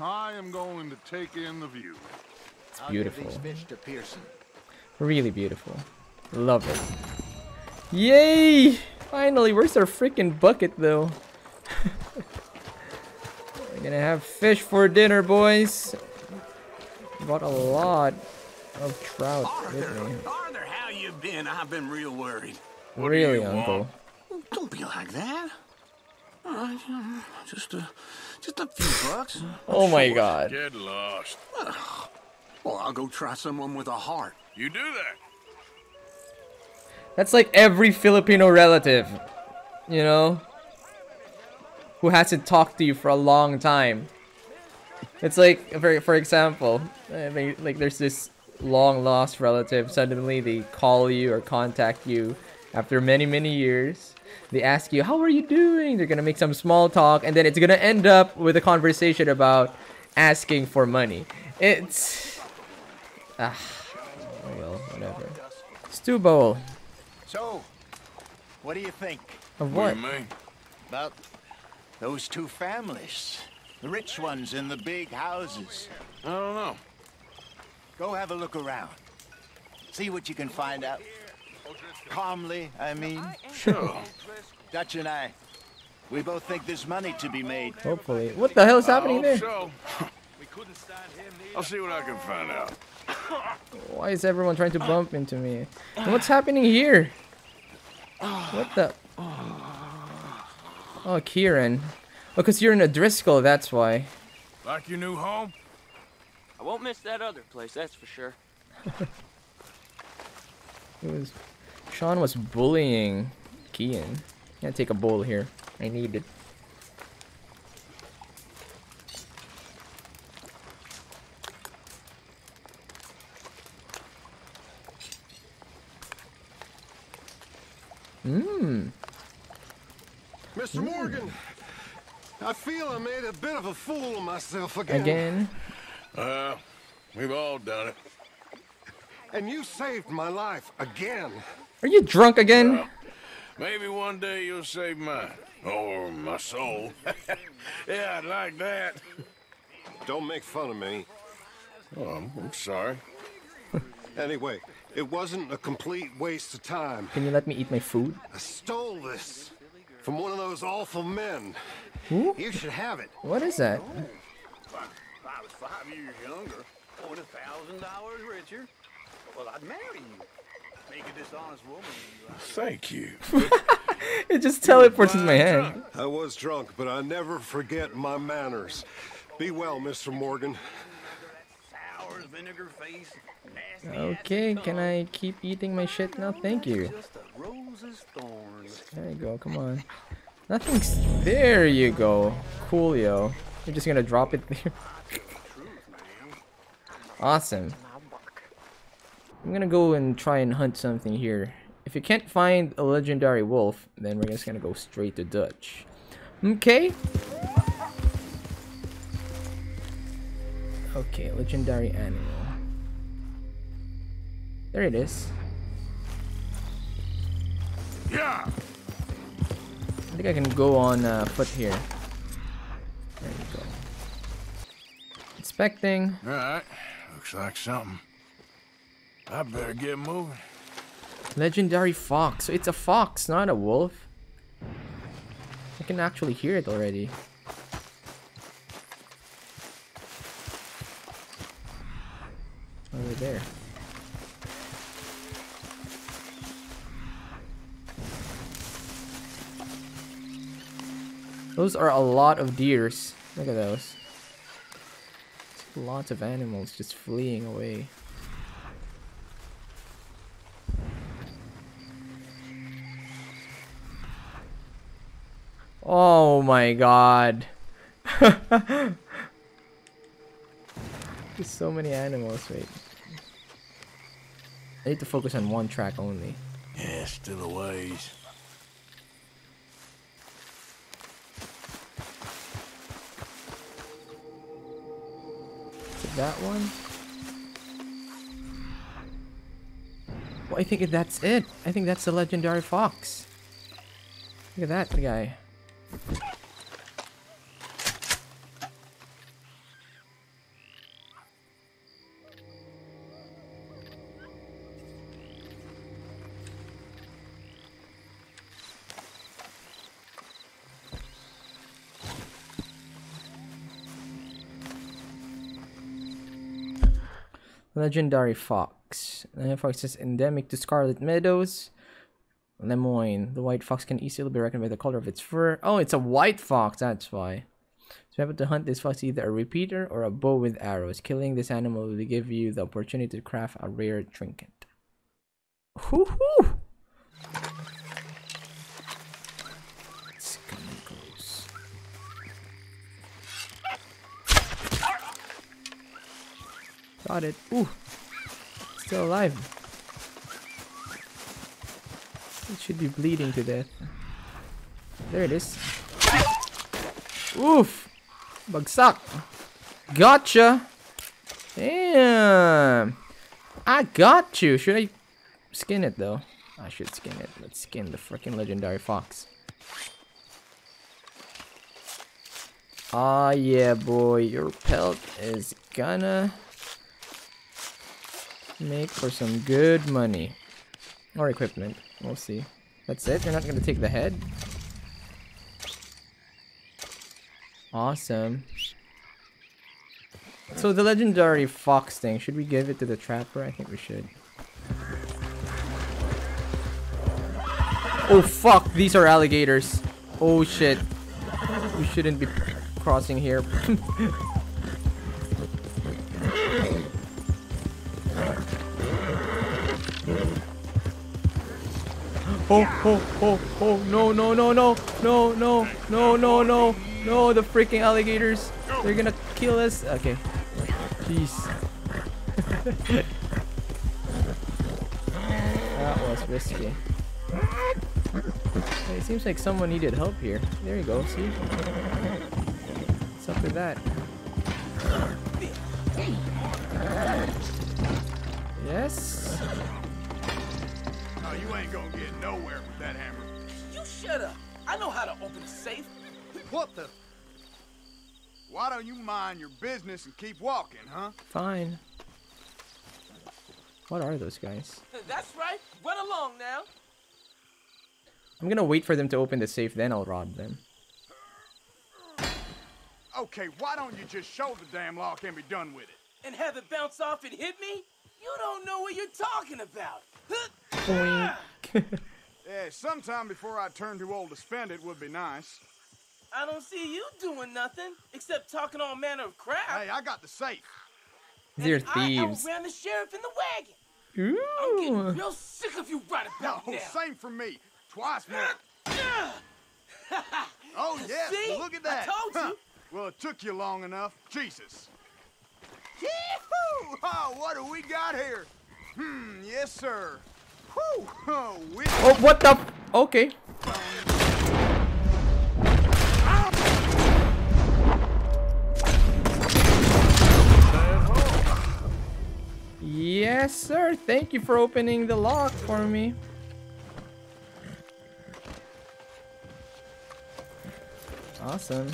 I am going to take in the view. It's beautiful. Fish to Pearson. Really beautiful. Love it. Yay! Finally, where's our freaking bucket though? We're gonna have fish for dinner, boys. Bought a lot of trout. Arthur, how you been? I've been real worried. Really, Uncle? Don't be like that. All right, just a few bucks. Oh my God. Get lost. Well, I'll go try someone with a heart. You do that. That's like every Filipino relative, you know, who hasn't talked to you for a long time. It's like, for example, like there's this long-lost relative. Suddenly they call you or contact you after many, many years. They ask you, how are you doing? They're gonna make some small talk, and then it's gonna end up with a conversation about asking for money. It's... ah, oh well, whatever. Stew bowl. So, what do you think? Of what? About those two families. The rich ones in the big houses. I don't know. Go have a look around. See what you can find out. Calmly, I mean. Sure. Dutch and I, we both think there's money to be made. Hopefully. What the hell is happening there? So. I'll see what I can find out. Why is everyone trying to bump into me? And what's happening here? What the? Oh, Kieran. Oh, because you're in a Driscoll, that's why. Like your new home? I won't miss that other place, that's for sure. It was... Sean was bullying Kean. Gotta take a bowl here. I need it. Mmm. Mr. Morgan, I feel I made a bit of a fool of myself again. We've all done it. And you saved my life again. Are you drunk again? Maybe one day you'll save mine. Or my soul. Yeah, I'd like that. Don't make fun of me. Oh, I'm sorry. Anyway, it wasn't a complete waste of time. Can you let me eat my food? I stole this from one of those awful men. Who? You should have it. What is that? Oh, if I was 5 years younger, or $1,000 richer, well, I'd marry you. Make a dishonest woman. Thank you. It just teleports in my hand. I was drunk, but I never forget my manners. Be well, Mr. Morgan. Sour vinegar face. Okay, can I keep eating my shit now? Thank you. There you go, come on. Nothing's... there you go. Coolio. You're just gonna drop it there. Awesome. I'm gonna go and try and hunt something here. If you can't find a legendary wolf, then we're just gonna go straight to Dutch. Okay. Okay, legendary animal. There it is. Yeah. I think I can go on foot here. There you go. Inspecting. All right. Looks like something. I better get moving. Legendary fox. So it's a fox, not a wolf. I can actually hear it already. Over there. Those are a lot of deers. Look at those. Lots of animals just fleeing away. Oh my God. There's so many animals. Wait. I need to focus on one track only. Yeah, still a ways. That one? Well, I think that's it. I think that's the legendary fox. Look at that guy. Legendary fox. The fox is endemic to Scarlet Meadows, Lemoyne. The white fox can easily be reckoned by the color of its fur. Oh, it's a white fox, that's why. So you have to hunt this fox either a repeater or a bow with arrows. Killing this animal will give you the opportunity to craft a rare trinket. Whoo-hoo! Got it. Ooh, still alive. It should be bleeding to death. There it is. Oof, bagsak. Gotcha. Damn, I got you. Should I skin it though? I should skin it. Let's skin the freaking legendary fox. Ah, yeah, boy. Your pelt is gonna make for some good money or equipment. We'll see. That's it. You're not gonna take the head. Awesome. So the legendary fox thing, should we give it to the trapper? I think we should. Oh fuck, these are alligators. Oh shit, we shouldn't be crossing here. Oh, oh, oh, oh, no, no, no, no, no, no, no, no, no, no, the freaking alligators. They're gonna kill us. Okay. Jeez. That was risky. It seems like someone needed help here. There you go, see? What's up with that? Yes? No, you ain't gonna get nowhere with that hammer. You shut up. I know how to open a safe. What the? Why don't you mind your business and keep walking, huh? Fine. What are those guys? That's right. Run along now. I'm gonna wait for them to open the safe, then I'll rob them. Okay, why don't you just show the damn lock and be done with it? And have it bounce off and hit me? You don't know what you're talking about. Yeah, sometime before I turn too old to spend it would be nice. I don't see you doing nothing except talking all manner of crap. Hey, I got the safe. They're thieves. I outran the sheriff in the wagon. Ooh. I'm getting real sick of you right about now. Same for me. Twice more. Oh yes, see? Look at that. I told you. Well, it took you long enough. Jesus. Yee-hoo! Oh, what do we got here? Hmm, yes sir. Whew. Oh, oh, what the? Okay. Yes sir, thank you for opening the lock for me. Awesome.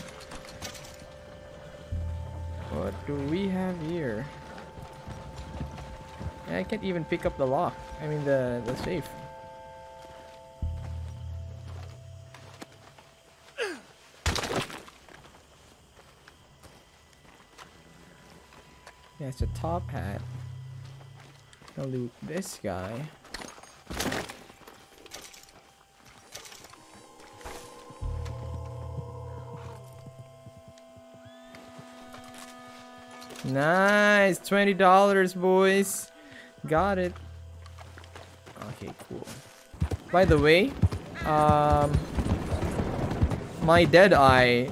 What do we have here? I can't even pick up the lock. I mean the safe. Yeah, it's a top hat. I'll loot this guy. Nice, $20 boys. Got it. Okay, cool. By the way, my Deadeye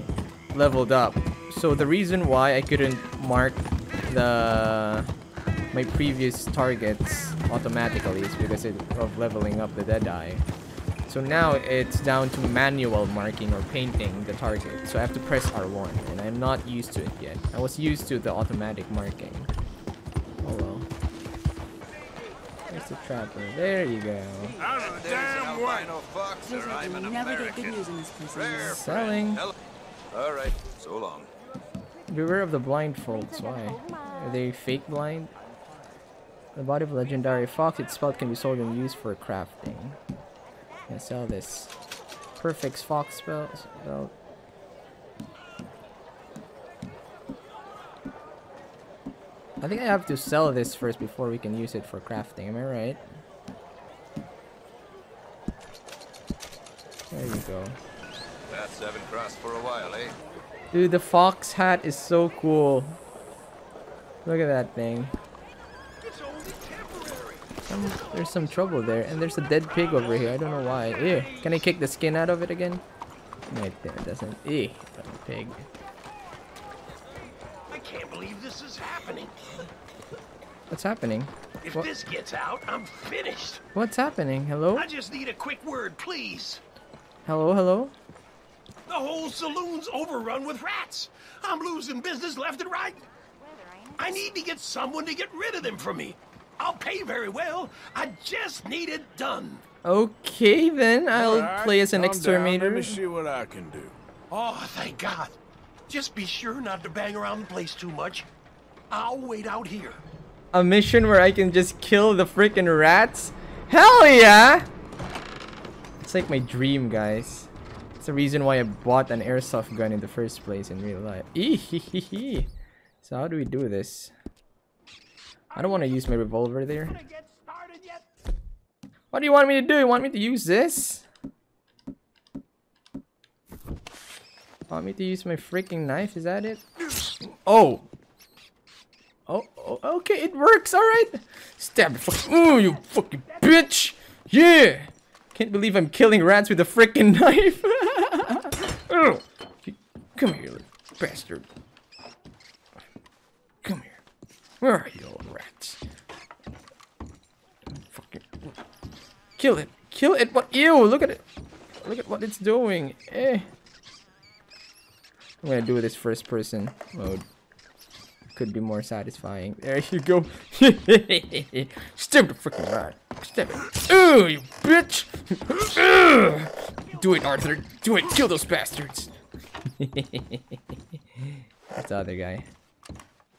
leveled up. So the reason why I couldn't mark my previous targets automatically is because of leveling up the Deadeye. So now it's down to manual marking or painting the target. So I have to press R1, and I'm not used to it yet. I was used to the automatic marking. The trapper. There you go. Damn right. You never get good news in this place. Selling. All right. So long. Beware of the blindfolds. Why? Are they fake blind? The body of a legendary fox. Its spell can be sold and used for crafting. Let's sell this. Perfect fox spell. I think I have to sell this first before we can use it for crafting. Am I right? There you go. Bats haven't crossed for a while, eh? Dude, the fox hat is so cool. Look at that thing. It's only temporary. There's some trouble there, and there's a dead pig over here. I don't know why. Ew. Can I kick the skin out of it again? Right there, it doesn't. Ew, pig. I can't believe this is happening. What's happening? If this gets out, I'm finished. What's happening? Hello? I just need a quick word, please. Hello, hello? The whole saloon's overrun with rats. I'm losing business left and right. I need to get someone to get rid of them for me. I'll pay very well. I just need it done. Okay, then. I'll play as an exterminator. Let me see what I can do. Oh, thank God. Just be sure not to bang around the place too much. I'll wait out here. A mission where I can just kill the freaking rats? Hell yeah! It's like my dream, guys. It's the reason why I bought an airsoft gun in the first place in real life. Eeheehee. So how do we do this? I don't want to use my revolver there. What do you want me to do? You want me to use this? Want me to use my freaking knife? Is that it? Oh! Oh, okay, it works, alright! Stab it, fuck. Ooh, you fucking bitch! Yeah! Can't believe I'm killing rats with a freaking knife! Oh. Come here, little bastard. Come here. Where are you, old rats? Fucking. Kill it! Kill it! What? Ew, look at it! Look at what it's doing! Eh! I'm gonna do this first person mode. Could be more satisfying. There you go. Stab the freaking rat. Stab it. Ooh, you bitch! Do it, Arthur. Do it. Kill those bastards. That's the other guy.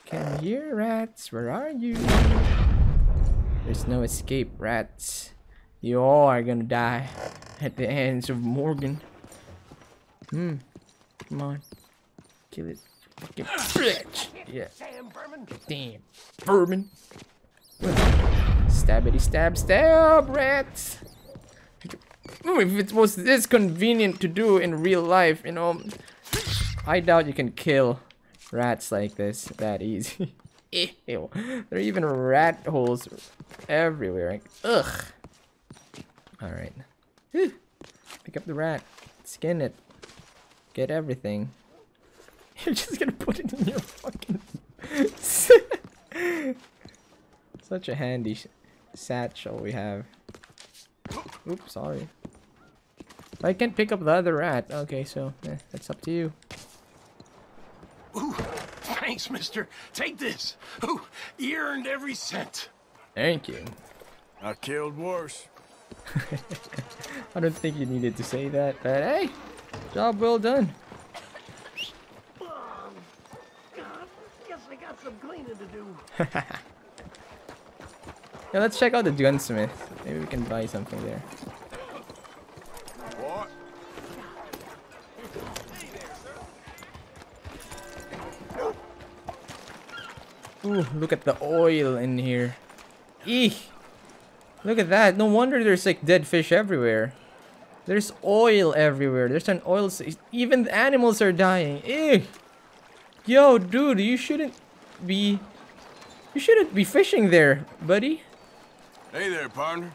Come here, rats. Where are you? There's no escape, rats. You all are gonna die at the hands of Morgan. Hmm. Come on. Kill it. Fucking bitch. Yeah. Damn. Vermin. Stabity stab stab, rats. If it was this convenient to do in real life, you know, I doubt you can kill rats like this that easy. Ew. There are even rat holes everywhere. Ugh. Alright. Pick up the rat. Skin it. Get everything. You're just gonna put it in your fucking... Such a handy satchel we have. Oops, sorry. I can't pick up the other rat. Okay, so that's up to you. Ooh, thanks, mister. Take this. Ooh, you earned every cent. Thank you. I killed worse. I don't think you needed to say that, but hey, job well done. Yeah, let's check out the gunsmith. Maybe we can buy something there. What? Ooh, look at the oil in here. Eek! Look at that. No wonder there's like dead fish everywhere. There's oil everywhere. There's an oil. Even the animals are dying. Eek! Yo, dude, you shouldn't be. You shouldn't be fishing there, buddy. Hey there, partner.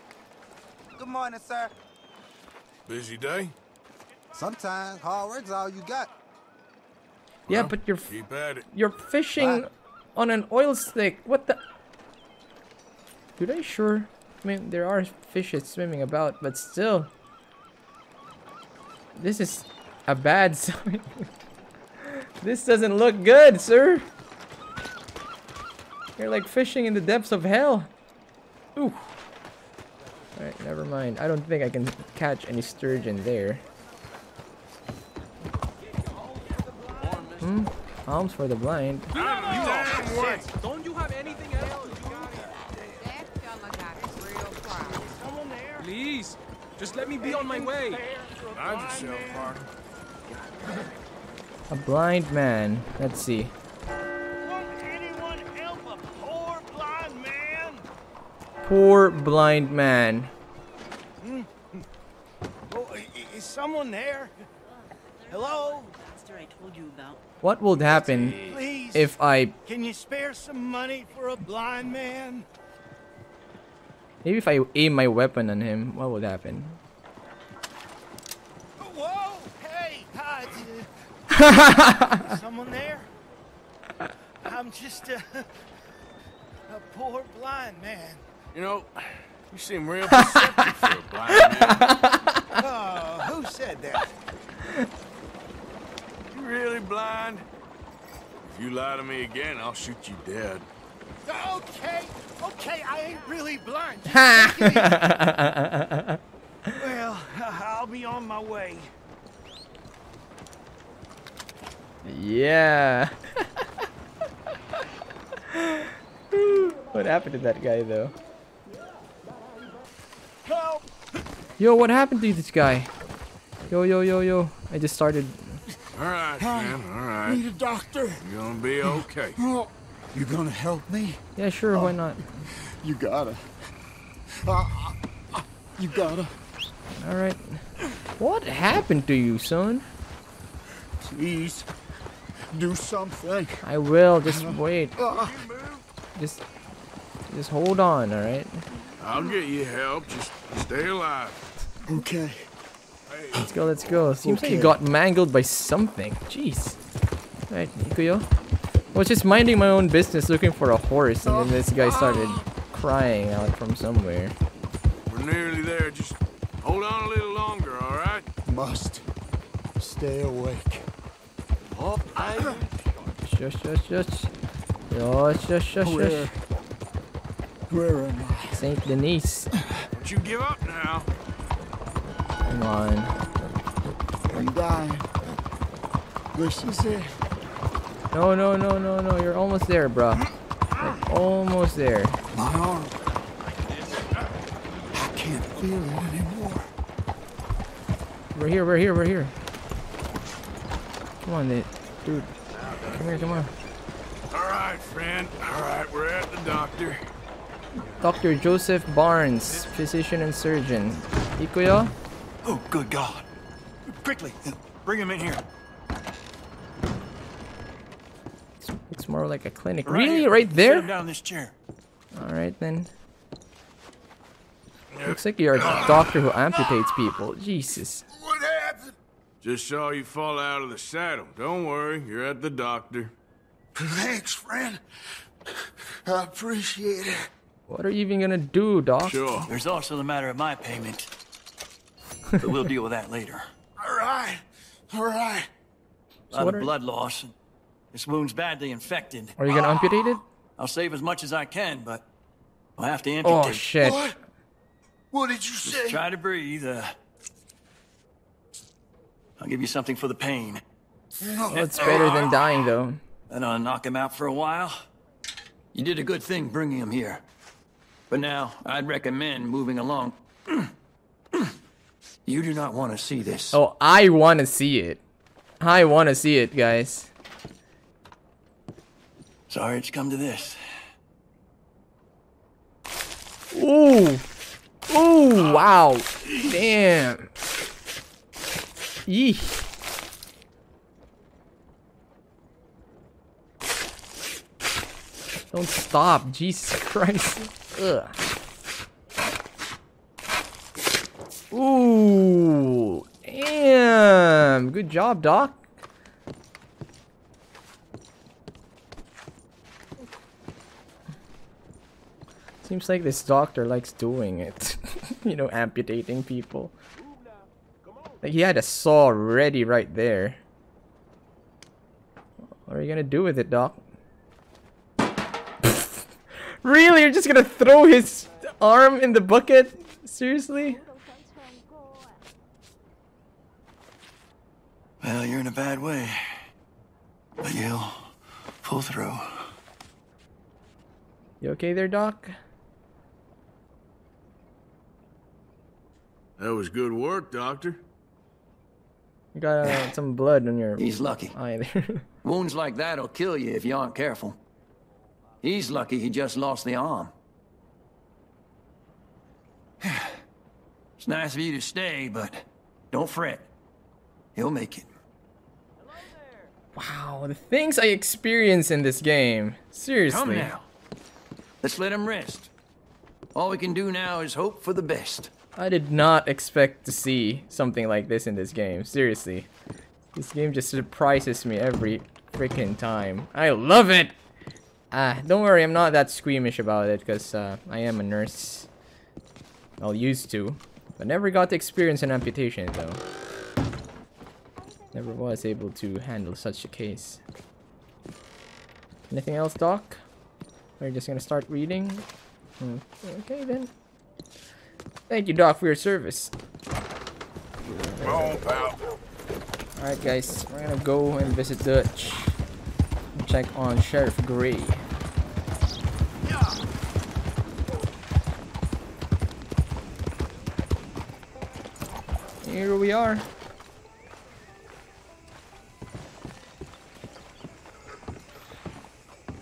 Good morning, sir. Busy day? Sometimes hard work's all you got. Yeah, well, but you're keep at it. You're fishing on an oil stick. What the? Dude, are you sure? I mean, there are fishes swimming about, but still, this is a bad sign. This doesn't look good, sir. You're like fishing in the depths of hell. Ooh. Alright, never mind. I don't think I can catch any sturgeon there. Hmm? Alms for the blind. Don't you have anything else? Please, just let me be on my way. A blind man. Let's see. poor blind man. Oh, is someone there? Hello? I told you about. What would happen if I... Can you spare some money for a blind man? Maybe if I aim my weapon on him, what would happen? Whoa! Hey! Hi! Someone there? I'm just a poor blind man. You know, you seem real perceptive for a blind man. Oh, who said that? You really blind? If you lie to me again, I'll shoot you dead. Okay, okay, I ain't really blind. Well, I'll be on my way. Yeah. What happened to that guy, though? Help! Yo, what happened to this guy? Yo. I just started. All right, man. All right. I need a doctor. You're gonna be okay. You gonna help me? Yeah, sure. Why not? You gotta. You gotta. All right. What happened to you, son? Please, do something. I will. Just wait. Just hold on. All right. I'll get you help. Just stay alive. Okay. Let's go, let's go. Seems like you got mangled by something. Jeez. Alright, Ikuyo. I was just minding my own business looking for a horse, and then this guy started crying out from somewhere. We're nearly there. Just hold on a little longer, alright? Must stay awake. Oh, I... Shush. Where am I? Saint Denis. Don't you give up now. Come on. I'm dying. This is it. No. You're almost there, bruh. Like, almost there. My arm. I can't feel it anymore. We're here. Come on, dude. Come on. Alright, friend. Alright, we're at the doctor. Dr. Joseph Barnes, physician and surgeon. Ikuyo? Oh, good God. Quickly, bring him in here. It's more like a clinic. Right really? Here. Right there? Sit him down this chair. Alright, then. Looks like you're a doctor who amputates people. Jesus. What happened? Just saw you fall out of the saddle. Don't worry, you're at the doctor. Thanks, friend. I appreciate it. What are you even gonna do, doc? Sure. There's also the matter of my payment. But we'll deal with that later. All right. A lot of blood loss. This wound's badly infected. Are you gonna amputate it? I'll save as much as I can, but I'll have to amputate. Oh shit! What did you say? Just try to breathe. I'll give you something for the pain. Well, it's better than dying, though. And I'll knock him out for a while. You did a good thing bringing him here. But now I'd recommend moving along. You do not want to see this. Oh, I want to see it. I want to see it, guys. Sorry it's come to this. Ooh. Ooh, wow. Damn. Yeesh. Don't stop. Jesus Christ. Ugh. Ooh, damn! Good job, Doc. Seems like this doctor likes doing it. You know, amputating people. Like he had a saw ready right there. What are you gonna do with it, Doc? Really? You're just gonna throw his arm in the bucket? Seriously? Well, you're in a bad way, but you'll pull through. You okay there, Doc? That was good work, Doctor. You got some blood on your He's lucky. Eye there. Wounds like that'll kill you if you aren't careful. He's lucky he just lost the arm. It's nice of you to stay, but don't fret. He'll make it. Wow, the things I experience in this game. Seriously. Come now. Let's let him rest. All we can do now is hope for the best. I did not expect to see something like this in this game. Seriously. This game just surprises me every freaking time. I love it! Don't worry, I'm not that squeamish about it, because I am a nurse. Well, used to. But never got to experience an amputation, though. Never was able to handle such a case. Anything else, Doc? Are you just gonna start reading? Okay, then. Thank you, Doc, for your service. Wrong, pal. Alright, guys, we're gonna go and visit Dutch. Check on Sheriff Gray. Here we are.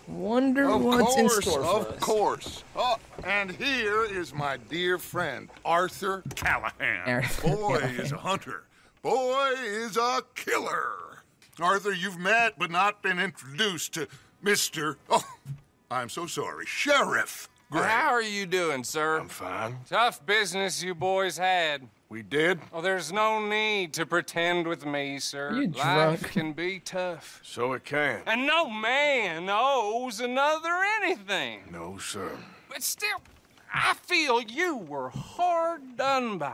Wonder what's in store for us. Of course. Oh, and here is my dear friend, Arthur Callahan. Boy is a hunter. Boy is a killer. Arthur, you've met but not been introduced to Mr. Oh, I'm so sorry. Sheriff Gray. How are you doing, sir? I'm fine. Tough business you boys had. We did? Oh, there's no need to pretend with me, sir. You drunk. Life can be tough. So it can. And no man owes another anything. No, sir. But still, I feel you were hard done by.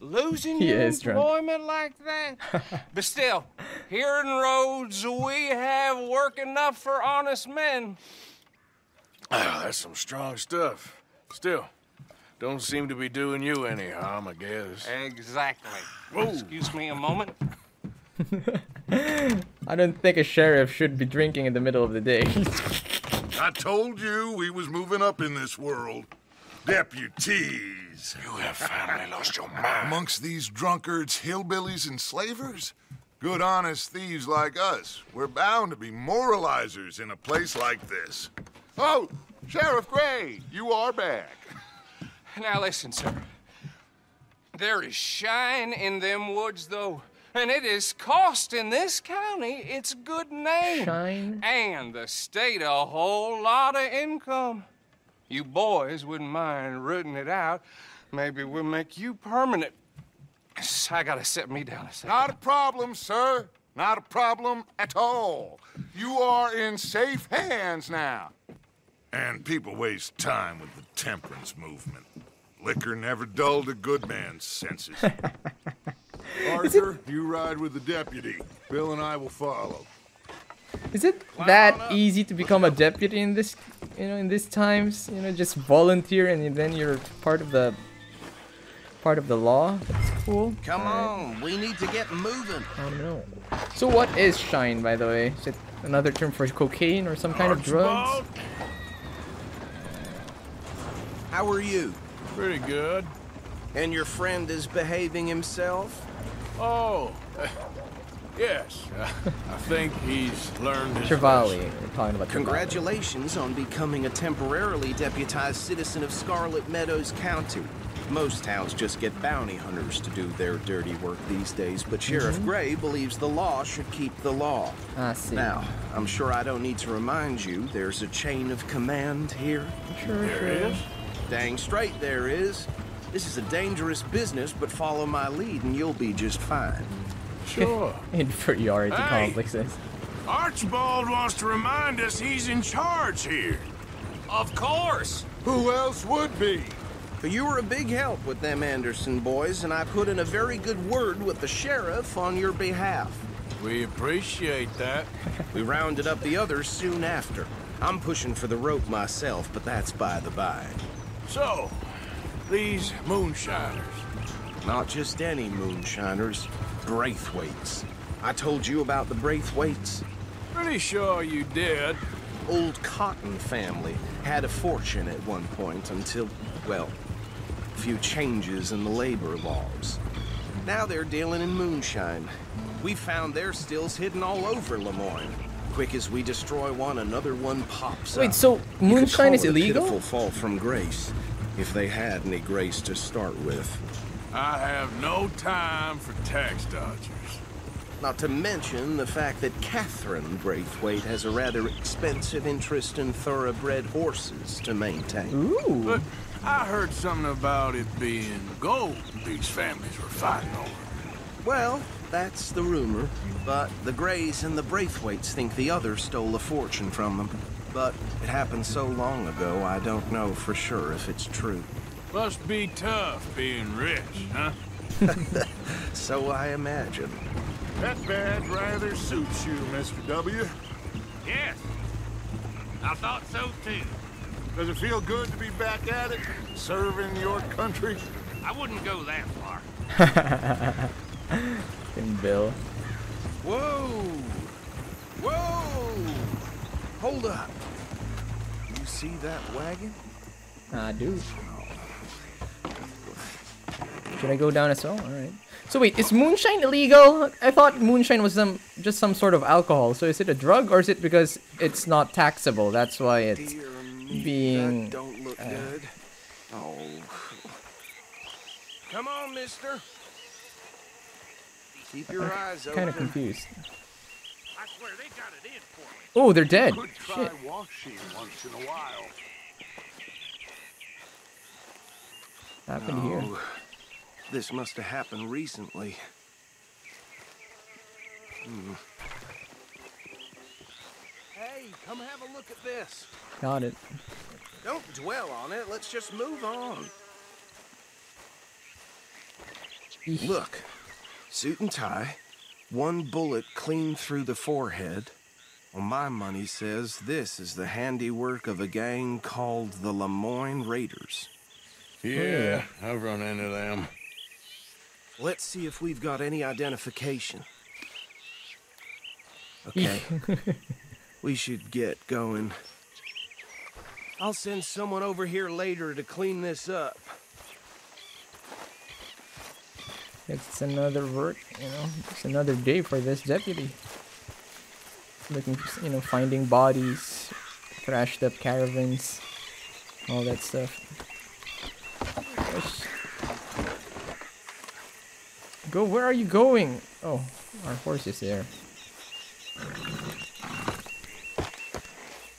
Losing your employment like that. But still, here in Rhodes, we have work enough for honest men. Oh, that's some strong stuff. Still. Don't seem to be doing you any harm, I guess. Exactly. Whoa. Excuse me a moment. I don't think a sheriff should be drinking in the middle of the day. I told you we was moving up in this world. Deputies. You have finally lost your mind. Amongst these drunkards, hillbillies, and slavers? Good, honest thieves like us. We're bound to be moralizers in a place like this. Oh, Sheriff Gray, you are back. Now listen, sir. There is shine in them woods, though, and it is cost in this county its good name. Shine? And the state a whole lot of income. You boys wouldn't mind rooting it out. Maybe we'll make you permanent. I gotta set me down a second. Not a problem, sir. Not a problem at all. You are in safe hands now. And people waste time with the temperance movement. Liquor never dulled a good man's senses. Arthur, you ride with the deputy. Bill and I will follow. Is it that easy to become a deputy in this, in these times? You know, just volunteer and then you're part of the law. That's cool. Come on, we need to get moving. Oh no. So what is shine, by the way? Is it another term for cocaine or some kind of drugs? How are you? Pretty good. And your friend is behaving himself? Oh, yes. I think he's learned his Travali. We're talking about Congratulations on becoming a temporarily deputized citizen of Scarlet Meadows County. Most towns just get bounty hunters to do their dirty work these days, but Sheriff Gray believes the law should keep the law. I see. Now, I'm sure I don't need to remind you there's a chain of command here. Sure is. Dang straight there is. This is a dangerous business, but follow my lead and you'll be just fine. Sure. Inferiority complexes. Archibald wants to remind us he's in charge here. Of course. Who else would be? You were a big help with them Anderson boys, and I put in a very good word with the sheriff on your behalf. We appreciate that. We rounded up the others soon after. I'm pushing for the rope myself, but that's by the by. So, these moonshiners. Not just any moonshiners, Braithwaites. I told you about the Braithwaites. Pretty sure you did. Old Cotton family had a fortune at one point until, well, a few changes in the labor laws. Now they're dealing in moonshine. We found their stills hidden all over Lemoyne. Quick as we destroy one, another one pops up. Wait, so moonshine is illegal? A pitiful fall from grace, if they had any grace to start with. I have no time for tax dodgers. Not to mention the fact that Catherine Braithwaite has a rather expensive interest in thoroughbred horses to maintain. Ooh. But I heard something about it being gold these families were fighting over. Well, that's the rumor, but the Grays and the Braithwaites think the other stole a fortune from them. But it happened so long ago, I don't know for sure if it's true. Must be tough being rich, huh? So I imagine. That badge rather suits you, Mr. W. Yes. I thought so, too. Does it feel good to be back at it, serving your country? I wouldn't go that far. Bill. Whoa! Whoa! Hold up. You see that wagon? I do. Should I go down as well? Alright. So wait, is moonshine illegal? I thought moonshine was just some sort of alcohol. So is it a drug, or is it because it's not taxable? That's why it's being... Don't look good. Oh. Come on, mister. Keep your eyes open. Kind of confused. I swear they got it in for me. Oh, they're dead. Could try washing once in a while. What happened here? This must have happened recently. Hey, come have a look at this. Got it. Don't dwell on it. Let's just move on. Look. Suit and tie, one bullet clean through the forehead. Well, my money says this is the handiwork of a gang called the Lemoyne Raiders. Yeah, I've run into them. Let's see if we've got any identification. Okay, we should get going. I'll send someone over here later to clean this up. It's another work, you know, it's another day for this deputy. Looking for, you know, finding bodies, thrashed up caravans, all that stuff. Gosh. Go, where are you going? Oh, our horse is there.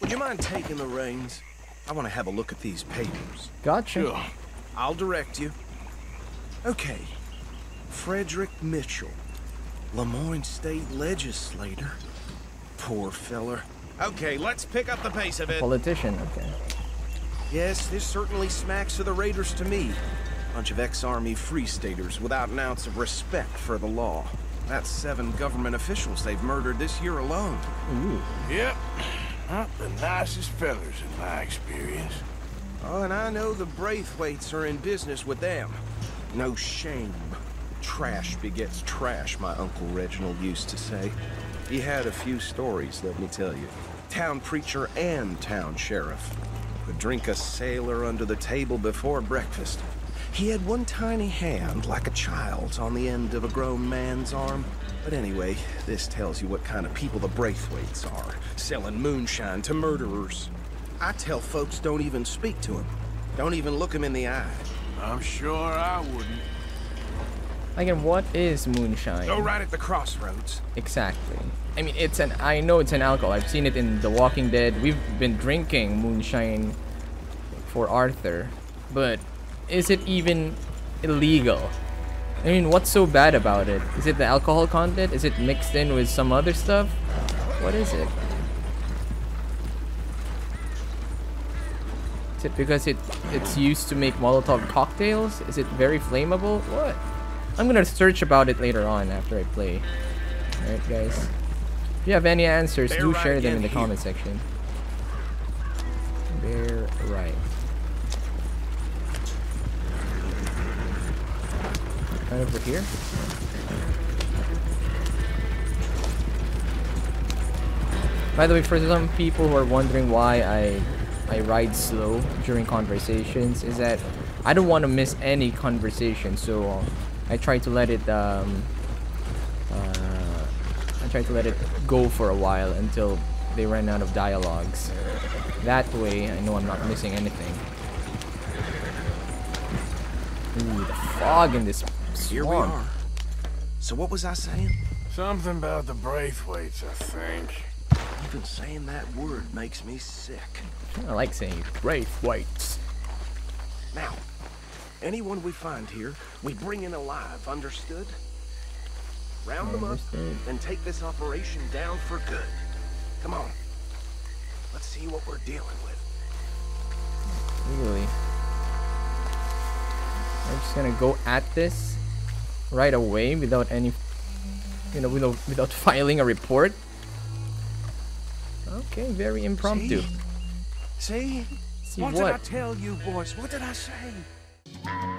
Would you mind taking the reins? I want to have a look at these papers. Gotcha. Sure. I'll direct you. Okay. Frederick Mitchell, Lemoyne State legislator. Poor feller. Okay, let's pick up the pace of it. Politician, okay. Yes, this certainly smacks of the Raiders to me. Bunch of ex-army free staters without an ounce of respect for the law. That's 7 government officials they've murdered this year alone. Ooh. Yep, not the nicest fellers in my experience. Oh, and I know the Braithwaites are in business with them. No shame. Trash begets trash, my Uncle Reginald used to say. He had a few stories, let me tell you. Town preacher and town sheriff. Could drink a sailor under the table before breakfast. He had one tiny hand, like a child's, on the end of a grown man's arm. But anyway, this tells you what kind of people the Braithwaites are. Selling moonshine to murderers. I tell folks don't even speak to him. Don't even look him in the eye. I'm sure I wouldn't. Again, what is moonshine? Go right at the crossroads. Exactly. I mean, it's an... I know it's an alcohol. I've seen it in The Walking Dead. We've been drinking moonshine for Arthur. But is it even illegal? I mean, what's so bad about it? Is it the alcohol content? Is it mixed in with some other stuff? What is it? Is it because it's used to make Molotov cocktails? Is it very flammable? What? I'm gonna search about it later on after I play. Alright, guys. If you have any answers, do share them in the comment section. Bear right. Right over here. By the way, for some people who are wondering why I ride slow during conversations, is that I don't want to miss any conversation, so. I try to let it go for a while until they run out of dialogues. That way I know I'm not missing anything. Ooh, the fog in this swamp. Here we are. So what was I saying? Something about the Braithwaites, I think. Even saying that word makes me sick. I like saying Braithwaites. Now, anyone we find here, we bring in alive, understood? Round them up and take this operation down for good. Come on. Let's see what we're dealing with. Really? I'm just gonna go at this right away without any, you know, without filing a report. Okay, very impromptu. See? What did I tell you, boys? What did I say?